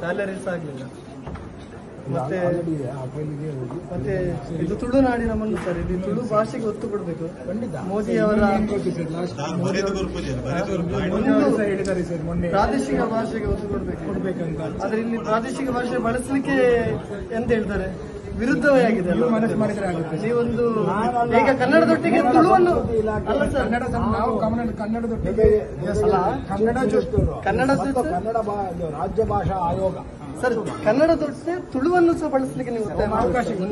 Salaries ಆಗಲಿಲ್ಲ. ಮತ್ತೆ ಮತ್ತೆ ಇದು ತುಳು ನಾಡಿನ ಮಣ್ಣು ಸರ್, ಇಲ್ಲಿ ತುಳು ಭಾಷೆಗೆ ಒತ್ತು ಕೊಡಬೇಕು. ಮೋದಿ ಅವರ ಪ್ರಾದೇಶಿಕ ಭಾಷೆಗೆ ಒತ್ತು ಕೊಡಬೇಕಂತ, ಆದ್ರೆ ಇಲ್ಲಿ ಪ್ರಾದೇಶಿಕ ಭಾಷೆ ಬಳಸಲಿಕ್ಕೆ ಎಂತ ಹೇಳ್ತಾರೆ, ವಿರುದ್ಧವೇ ಆಗಿದೆ. ನೀವೊಂದು ಈಗ ಕನ್ನಡದೊಟ್ಟಿಗೆ ತುಳುವನ್ನು ನಾವು ಕನ್ನಡದೊಟ್ಟಿಗೆ ಕನ್ನಡ ರಾಜ್ಯ ಭಾಷಾ ಆಯೋಗ ಸರ್, ಕನ್ನಡದೊಟ್ಟಿಗೆ ತುಳುವನ್ನು ಸಹ ಬಳಸಲಿಕ್ಕೆ ನೀವು ಅವಕಾಶ.